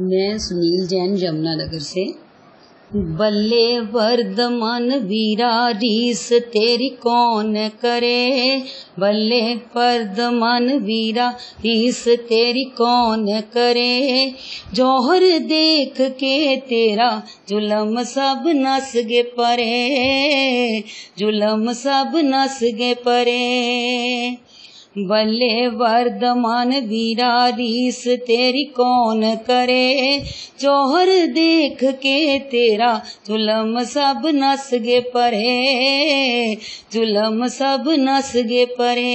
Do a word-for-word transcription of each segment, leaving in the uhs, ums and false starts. मैं सुनील जैन यमुनानगर से। बल्ले वर्धमान वीरा रीस तेरी कौन करे, बल्ले वर्धमान वीरा रीस तेरी कौन करे, जौहर देख के तेरा जुलम सब नस गे परे, जुलम सब नस गे परे। बल्ले वर्धमान वीरा रीस तेरी कौन करे, जौहर देख के तेरा जुलम सब नस गे परे, जुलम सब नस गे परे।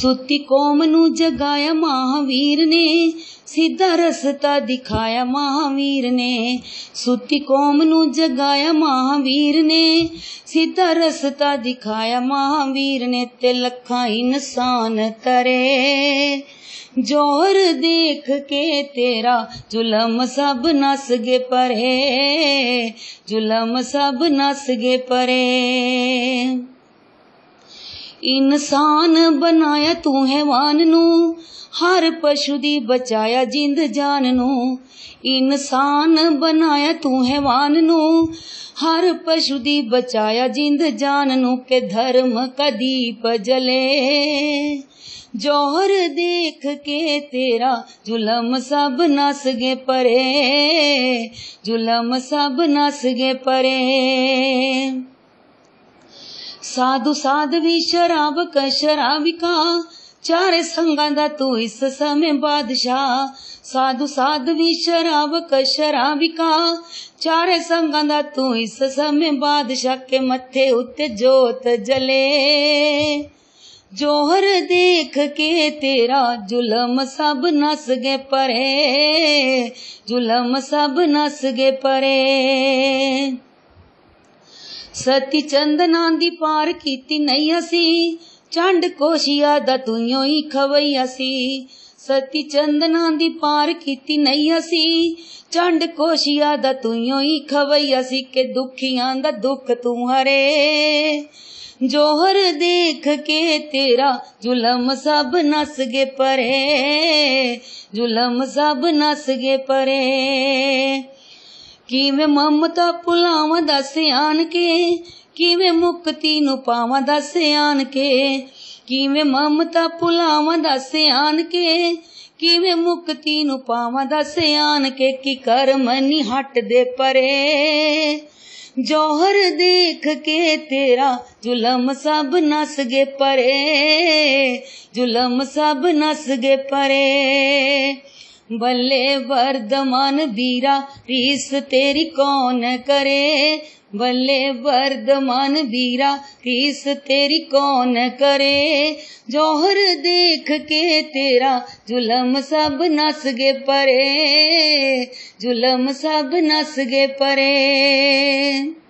सुती कौम नू जगाया महावीर ने, सीधा रस्ता दिखाया महावीर ने। सुती कौम नू जगाया महावीर ने, सीधा रस्ता दिखाया महावीर ने। ते लखा इंसान तरे, जोर देख के तेरा जुलम सब नस गे परे, जुलम सब नस गे परे। इंसान बनाया तू हैवान नू, हर पशु दी बचाया जिंद जान नू। इंसान बनाया तू हैवान नू, हर पशु दी बचाया जिंद जान नू। के धर्म का दीप जले, जौहर देख के तेरा जुलम सब नस गे परे, जुलम सब नस गे परे। साधु साधवी शराब का शराबिका, चारे संगा दा तू इस समय बादशाह। साधु साधवी शराब का शराबिका, चारे संगा दा तू इस समय बादशाह। के मथे उत्ते जोत जले, जोहर देख के तेरा जुलम सब नस गे परे, जुलम सब नस गे परे। सती चंदना दी पार कीती नहीं असी, चंड कोशिया दा तुइयों ही खवई असी। सती चंदना दी पार कीती नहीं असी, चंड कोशिया दा तुइयों ही खवई असी। के दुखियां दा दुख तू हरे, जोहर देख के तेरा जुलम सब नस गे परे, जुलम सब नस गे परे। किवें ममता भुलावां दस आन के, किवें मुक्ति नू पावां दस आन के। किवें ममता भुलावां दस आन के, किवें मुक्ति नू पावां दस आन के। कि कर्म नी हट दे परे, जौहर देख के तेरा जुलम सब नस गे परे, जुलम सब नस गे परे। बल्ले वर्धमान वीरा रीस तेरी कौन करे, बल्ले वर्धमान वीरा रीस तेरी कौन करे, जौहर देख के तेरा जुलम सब नस गे परे, जुलम सब नस गे परे।